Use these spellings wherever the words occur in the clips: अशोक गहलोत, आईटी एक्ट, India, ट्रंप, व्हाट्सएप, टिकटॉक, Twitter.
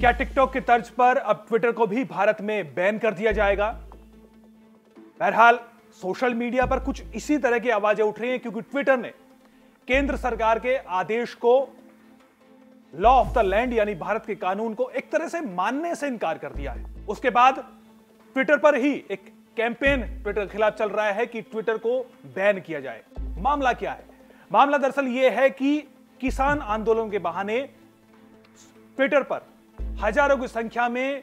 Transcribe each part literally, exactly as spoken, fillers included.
क्या टिकटॉक की तर्ज पर अब ट्विटर को भी भारत में बैन कर दिया जाएगा? बहरहाल सोशल मीडिया पर कुछ इसी तरह की आवाजें उठ रही हैं, क्योंकि ट्विटर ने केंद्र सरकार के आदेश को, लॉ ऑफ द लैंड यानी भारत के कानून को एक तरह से मानने से इनकार कर दिया है। उसके बाद ट्विटर पर ही एक कैंपेन ट्विटर के खिलाफ चल रहा है कि ट्विटर को बैन किया जाए। मामला क्या है? मामला दरअसल यह है कि किसान आंदोलन के बहाने ट्विटर पर हजारों की संख्या में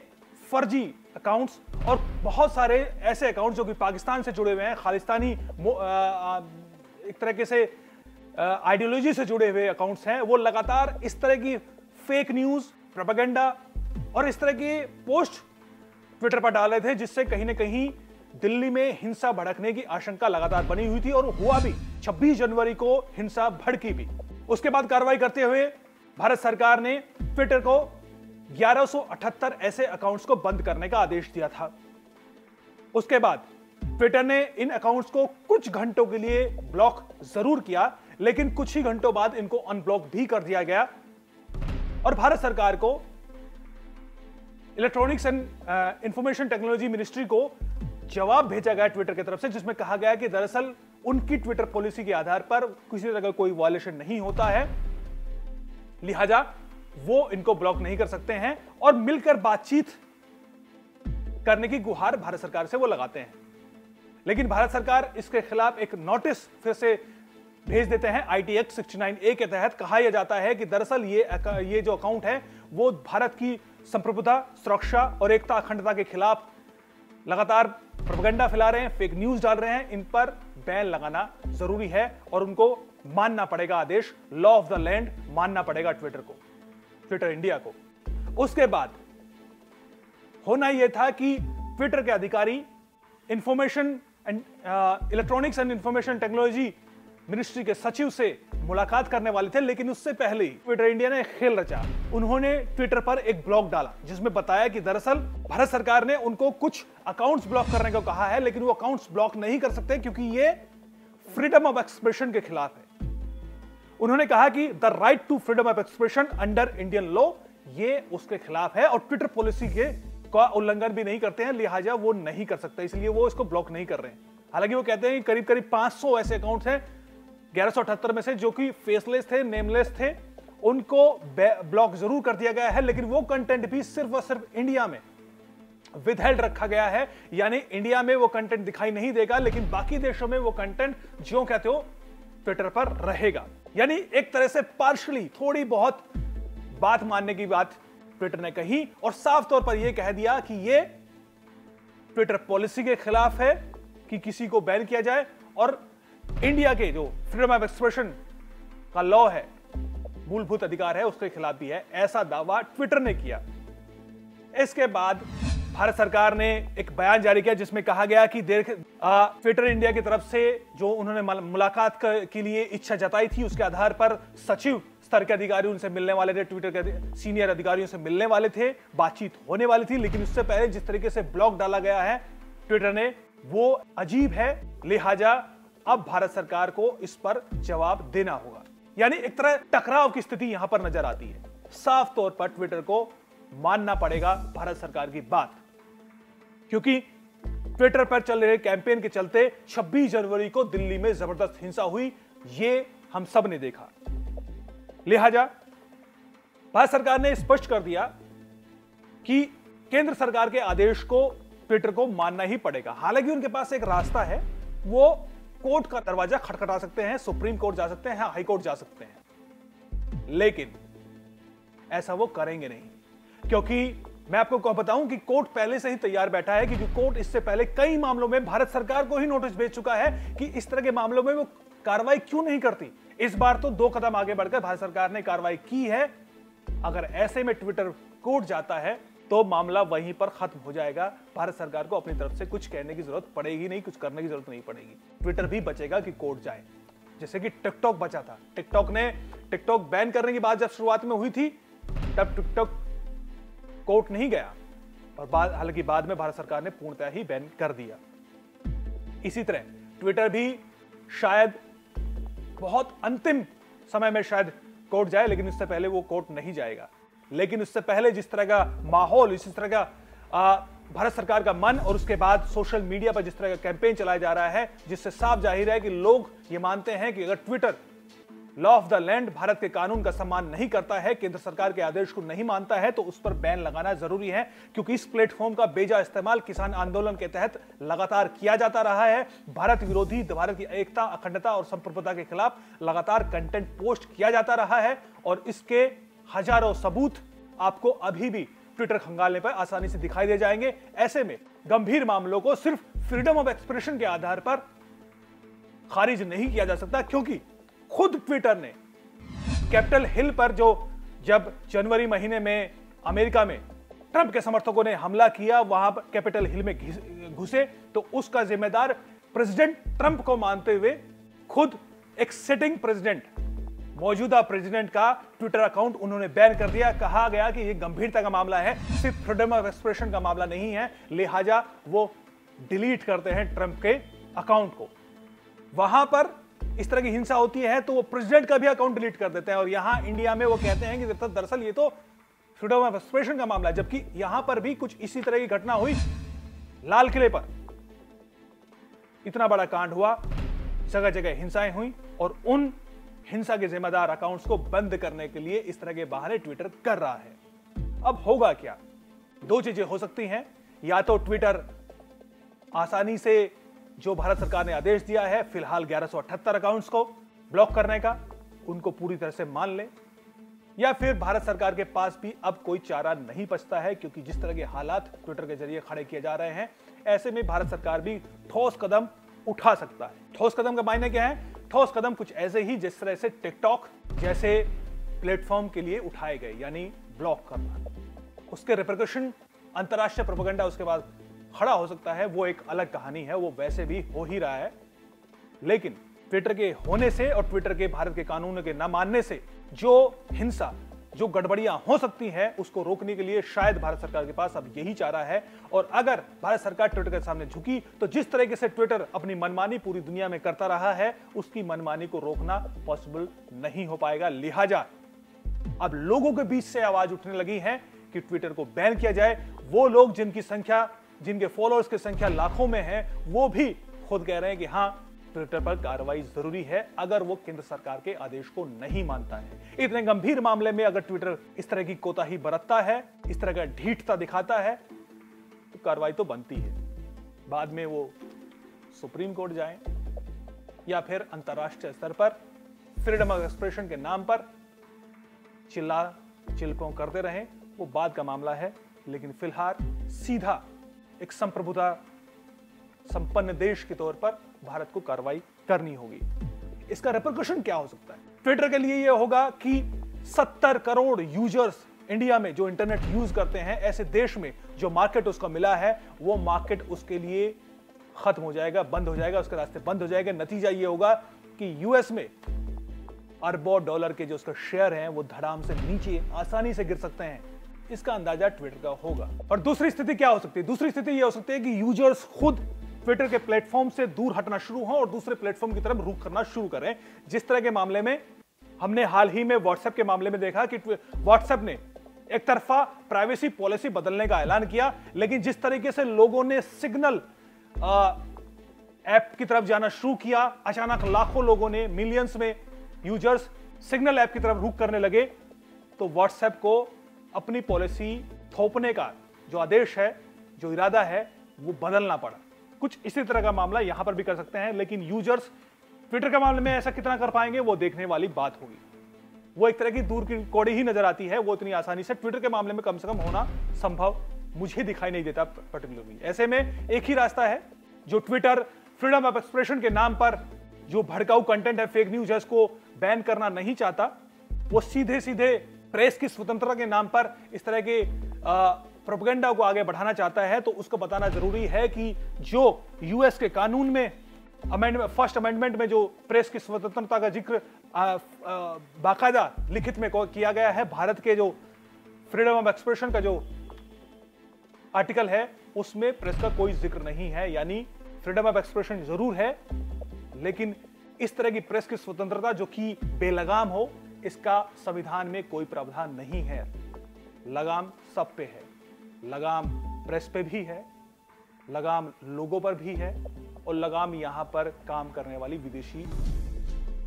फर्जी अकाउंट्स और बहुत सारे ऐसे अकाउंट्स जो कि पाकिस्तान से जुड़े हुए हैं, खालिस्तानी एक तरीके से आइडियोलॉजी से जुड़े हुए अकाउंट्स हैं, वो लगातार इस तरह की फेक न्यूज, प्रोपेगेंडा और इस तरह के पोस्ट ट्विटर पर डाल रहे थे, जिससे कहीं ना कहीं दिल्ली में हिंसा भड़कने की आशंका लगातार बनी हुई थी और हुआ भी। छब्बीस जनवरी को हिंसा भड़की भी। उसके बाद कार्रवाई करते हुए भारत सरकार ने ट्विटर को ग्यारह सौ अठहत्तर ऐसे अकाउंट्स को बंद करने का आदेश दिया था। उसके बाद ट्विटर ने इन अकाउंट्स को कुछ घंटों के लिए ब्लॉक जरूर किया, लेकिन कुछ ही घंटों बाद इनको अनब्लॉक भी कर दिया गया और भारत सरकार को, electronics and information technology ministry को जवाब भेजा गया ट्विटर की तरफ से, जिसमें कहा गया कि दरअसल उनकी ट्विटर पॉलिसी के आधार पर किसी तरह का कोई वायलेशन नहीं होता है, लिहाजा वो इनको ब्लॉक नहीं कर सकते हैं और मिलकर बातचीत करने की गुहार भारत सरकार से वो लगाते हैं। लेकिन भारत सरकार इसके खिलाफ एक नोटिस फिर से भेज देते हैं। आईटी एक्ट उनहत्तर ए के तहत कहा यह जाता है कि दरअसल ये ये जो अकाउंट है वो भारत की संप्रभुता, सुरक्षा और एकता अखंडता के खिलाफ लगातार प्रोपेगेंडा फैला रहे हैं, फेक न्यूज डाल रहे हैं, इन पर बैन लगाना जरूरी है और उनको मानना पड़ेगा आदेश, लॉ ऑफ द लैंड मानना पड़ेगा ट्विटर को, ट्विटर इंडिया को। उसके बाद होना यह था कि ट्विटर के अधिकारी information and electronics and information technology ministry के सचिव से मुलाकात करने वाले थे, लेकिन उससे पहले ही ट्विटर इंडिया ने खेल रचा। उन्होंने ट्विटर पर एक ब्लॉग डाला जिसमें बताया कि दरअसल भारत सरकार ने उनको कुछ अकाउंट्स ब्लॉक करने को कहा है, लेकिन वो अकाउंट्स ब्लॉक नहीं कर सकते क्योंकि ये फ्रीडम ऑफ एक्सप्रेशन के खिलाफ है। उन्होंने कहा कि the right to freedom of expression under Indian law ये उसके खिलाफ है और ट्विटर पॉलिसी के का उल्लंघन भी नहीं करते हैं, लिहाजा वो नहीं कर सकता, इसलिए वो इसको ब्लॉक नहीं कर रहे हैं। हालांकि वो कहते हैं कि करीब करीब पांच सौ ऐसे अकाउंट्स हैं ग्यारह सौ अठहत्तर में से जो कि फेसलेस थे, नेमलेस थे, उनको ब्लॉक जरूर कर दिया गया है, लेकिन वो कंटेंट भी सिर्फ और सिर्फ इंडिया में विदहेल्ड रखा गया है, यानी इंडिया में वो कंटेंट दिखाई नहीं देगा, लेकिन बाकी देशों में वो कंटेंट जो कहते हो ट्विटर पर रहेगा। यानी एक तरह से पार्शली थोड़ी बहुत बात मानने की बात ट्विटर ने कही और साफ तौर पर यह कह दिया कि ये ट्विटर पॉलिसी के खिलाफ है कि किसी को बैन किया जाए और इंडिया के जो फ्रीडम ऑफ एक्सप्रेशन का लॉ है, मूलभूत अधिकार है, उसके खिलाफ भी है। ऐसा दावा ट्विटर ने किया। इसके बाद भारत सरकार ने एक बयान जारी किया जिसमें कहा गया कि देख ट्विटर इंडिया की तरफ से जो उन्होंने मुलाकात के लिए इच्छा जताई थी, उसके आधार पर सचिव स्तर के अधिकारी उनसे मिलने वाले थे, ट्विटर के सीनियर अधिकारियों से मिलने वाले थे, बातचीत होने वाली थी, लेकिन उससे पहले जिस तरीके से ब्लॉक डाला गया है ट्विटर ने, वो अजीब है, लिहाजा अब भारत सरकार को इस पर जवाब देना होगा। यानी एक तरह टकराव की स्थिति यहां पर नजर आती है। साफ तौर पर ट्विटर को मानना पड़ेगा भारत सरकार की बात, क्योंकि ट्विटर पर चल रहे कैंपेन के चलते छब्बीस जनवरी को दिल्ली में जबरदस्त हिंसा हुई, ये हम सब ने देखा। लिहाजा भारत सरकार ने स्पष्ट कर दिया कि केंद्र सरकार के आदेश को ट्विटर को मानना ही पड़ेगा। हालांकि उनके पास एक रास्ता है, वो कोर्ट का दरवाजा खटखटा सकते हैं, सुप्रीम कोर्ट जा सकते हैं, हाई कोर्ट जा सकते हैं, लेकिन ऐसा वो करेंगे नहीं, क्योंकि मैं आपको कह बताऊं कि कोर्ट पहले से ही तैयार बैठा है, क्योंकि कोर्ट इससे पहले कई मामलों में भारत सरकार को ही नोटिस भेज चुका है कि इस तरह के मामलों में वो कार्रवाई क्यों नहीं करती। इस बार तो दो कदम आगे बढ़कर भारत सरकार ने कार्रवाई की है। अगर ऐसे में ट्विटर कोर्ट जाता है तो मामला वहीं पर खत्म हो जाएगा। भारत सरकार को अपनी तरफ से कुछ कहने की जरूरत पड़ेगी नहीं, कुछ करने की जरूरत नहीं पड़ेगी। ट्विटर भी बचेगा कि कोर्ट जाए, जैसे कि टिकटॉक बचा था। टिकटॉक ने टिकटॉक बैन करने की बात जब शुरुआत में हुई थी तब टिकटॉक कोर्ट नहीं गया और बाद हालांकि बाद में भारत सरकार ने पूर्णतः ही बैन कर दिया। इसी तरह ट्विटर भी शायद बहुत अंतिम समय में शायद कोर्ट जाए, लेकिन इससे पहले वो कोर्ट नहीं जाएगा। लेकिन उससे पहले जिस तरह का माहौल, इस तरह का भारत सरकार का मन और उसके बाद सोशल मीडिया पर जिस तरह का कैंपेन चलाया जा रहा है, जिससे साफ जाहिर है कि लोग ये मानते हैं कि अगर Twitter law of the land, Bharat के कानून का सम्मान नहीं करता है, केंद्र सरकार के आदेश को नहीं मानता है, तो उस पर बैन लगाना जरूरी है, क्योंकि इस प्लेटफॉर्म का बेजा इस्तेमाल किसान आंदोलन के तहत लगातार किया जाता रहा है। भारत विरोधी, भारत की एकता, अखंडता और संप्रभुता के खिलाफ लगातार कंटेंट पोस्ट किया जाता रहा है और इसके हजारों सबूत आपको अभी भी ट्विटर खंगालने पर आसानी से दिखाई दे जाएंगे। ऐसे में गंभीर मामलों को सिर्फ फ्रीडम ऑफ एक्सप्रेशन के आधार पर खारिज नहीं किया जा सकता, क्योंकि खुद ट्विटर ने कैपिटल हिल पर जो जब जनवरी महीने में अमेरिका में ट्रंप के समर्थकों ने हमला किया, वहां पर कैपिटल हिल में घुसे, तो उसका जिम्मेदार प्रेसिडेंट ट्रंप को मानते हुए खुद एक सिटिंग प्रेसिडेंट, मौजूदा प्रेसिडेंट का ट्विटर अकाउंट उन्होंने बैन कर दिया। कहा गया कि यह गंभीरता का मामला है, सिर्फ फ्रीडम ऑफ एक्सप्रेशन का मामला नहीं है, लिहाजा वो डिलीट करते हैं ट्रंप के अकाउंट को। वहां पर इस तरह की हिंसा होती है तो वो प्रेसिडेंट का भी अकाउंट डिलीट कर देते हैं और यहां इंडिया में वो कहते हैं कि दरअसल ये तो फ्रीडम ऑफ एक्सप्रेशन का मामला है, जबकि यहां पर भी कुछ इसी तरह की घटना हुई। लाल किले पर इतना बड़ा कांड हुआ, जगह जगह हिंसाएं हुई और उन हिंसा के जिम्मेदार अकाउंट्स को बंद करने के लिए इस तरह के बहाने ट्विटर कर रहा है। अब होगा क्या? दो चीजें हो सकती हैं, या तो ट्विटर आसानी से जो भारत सरकार ने आदेश दिया है फिलहाल ग्यारह सौ अठहत्तर अकाउंट्स को ब्लॉक करने का, उनको पूरी तरह से मान ले, या फिर भारत सरकार के पास भी अब कोई चारा नहीं बचता है, क्योंकि जिस तरह के हालात ट्विटर के जरिए खड़े किए जा रहे हैं, ऐसे में भारत सरकार भी ठोस कदम उठा सकता है। ठोस कदम का मायने क्या है? ठोस कदम कुछ ऐसे ही जिस तरह से टिकटॉक जैसे प्लेटफॉर्म के लिए उठाए गए, यानी ब्लॉक करना, उसके रिपरकशन, अंतर्राष्ट्रीय प्रोपेगेंडा उसके बाद खड़ा हो सकता है, वो एक अलग कहानी है, वो वैसे भी हो ही रहा है। लेकिन ट्विटर के होने से और ट्विटर के भारत के कानून के न मानने से जो हिंसा, जो गड़बड़ियां हो सकती हैं, उसको रोकने के लिए शायद भारत सरकार के पास अब यही चारा है। और अगर भारत सरकार ट्विटर के सामने झुकी तो जिस तरीके से ट्विटर अपनी मनमानी पूरी दुनिया में करता रहा है, उसकी मनमानी को रोकना पॉसिबल नहीं हो पाएगा। लिहाजा अब लोगों के बीच से आवाज उठने लगी है कि ट्विटर को बैन किया जाए। वो लोग जिनकी संख्या, जिनके फॉलोअर्स की संख्या लाखों में है, वो भी खुद कह रहे हैं कि हाँ, ट्विटर पर कार्रवाई जरूरी है अगर वो केंद्र सरकार के आदेश को नहीं मानता है। इतने गंभीर मामले में अगर ट्विटर इस तरह की कोताही बरतता है, इस तरह का ढीठता दिखाता है, तो कार्रवाई तो बनती है। बाद में वो सुप्रीम कोर्ट जाए या फिर अंतर्राष्ट्रीय स्तर पर फ्रीडम ऑफ एक्सप्रेशन के नाम पर चिल्ला चिल्कों करते रहे, वो बाद का मामला है। लेकिन फिलहाल सीधा एक संप्रभुता संपन्न देश के तौर पर भारत को कार्रवाई करनी होगी। इसका रिपरकशन क्या हो सकता है? ट्विटर के लिए यह होगा कि सत्तर करोड़ यूजर्स इंडिया में जो इंटरनेट यूज करते हैं, ऐसे देश में जो मार्केट उसका मिला है, वो मार्केट उसके लिए खत्म हो जाएगा, बंद हो जाएगा, उसके रास्ते बंद हो जाएगा। नतीजा यह होगा कि यूएस में अरबों डॉलर के जो उसका शेयर है वो धड़ाम से नीचे आसानी से गिर सकते हैं। इसका अंदाजा ट्विटर का होगा। और दूसरी स्थिति क्या हो सकती है? दूसरी स्थिति यह हो सकती है कि यूजर्स खुद ट्विटर के प्लेटफॉर्म से दूर हटना शुरू हो और दूसरे प्लेटफॉर्म की तरफ रुख करना शुरू करें, जिस तरह के मामले में हमने हाल ही में व्हाट्सएप के मामले में देखा कि व्हाट्सएप ने एक तरफा प्राइवेसी पॉलिसी बदलने का ऐलान किया, लेकिन जिस तरीके से लोगों ने सिग्नल ऐप की तरफ जाना शुरू किया, अचानक लाखों लोगों ने, मिलियंस में यूजर्स सिग्नल ऐप की तरफ रुख करने लगे, तो व्हाट्सएप को अपनी पॉलिसी थोपने का जो आदेश है, जो इरादा है, वो बदलना पड़ा। कुछ इसी तरह का मामला यहां पर भी कर सकते हैं, लेकिन यूजर्स ट्विटर के मामले में ऐसा कितना कर पाएंगे, वो देखने वाली बात होगी। वो एक तरह की दूर की कौड़ी ही नजर आती है, वो इतनी आसानी से ट्विटर के मामले में कम से कम होना संभव मुझे दिखाई नहीं देता पर्टिकुलरली। ऐसे में एक ही रास्ता है, जो ट्विटर फ्रीडम ऑफ एक्सप्रेशन के नाम पर जो भड़काऊ कंटेंट है, फेक न्यूज है, उसको बैन करना नहीं चाहता, वो सीधे सीधे प्रेस की स्वतंत्रता के नाम पर इस तरह के प्रोपेगेंडा को आगे बढ़ाना चाहता है, तो उसको बताना जरूरी है कि जो यूएस के कानून में अमेंडमेंट, फर्स्ट अमेंडमेंट में जो प्रेस की स्वतंत्रता का जिक्र बाकायदा लिखित में किया गया है, भारत के जो फ्रीडम ऑफ एक्सप्रेशन का जो आर्टिकल है उसमें प्रेस का कोई जिक्र नहीं है। यानी फ्रीडम ऑफ एक्सप्रेशन जरूर है, लेकिन इस तरह की प्रेस की स्वतंत्रता जो कि बेलगाम हो, इसका संविधान में कोई प्रावधान नहीं है। लगाम सब पे है, लगाम प्रेस पे भी है, लगाम लोगों पर भी है और लगाम यहाँ पर काम करने वाली विदेशी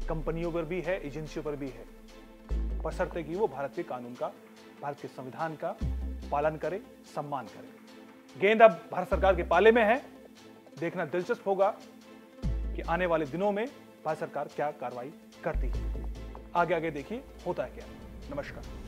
कंपनियों पर भी है, एजेंसियों पर भी है, बशर्ते कि वो भारत के कानून का, भारत के संविधान का पालन करे, सम्मान करे। गेंद अब भारत सरकार के पाले में है। देखना दिलचस्प होगा कि आने वाले दिनों में भारत सरकार क्या कार्रवाई करती है। आगे आगे देखिए होता है क्या। नमस्कार।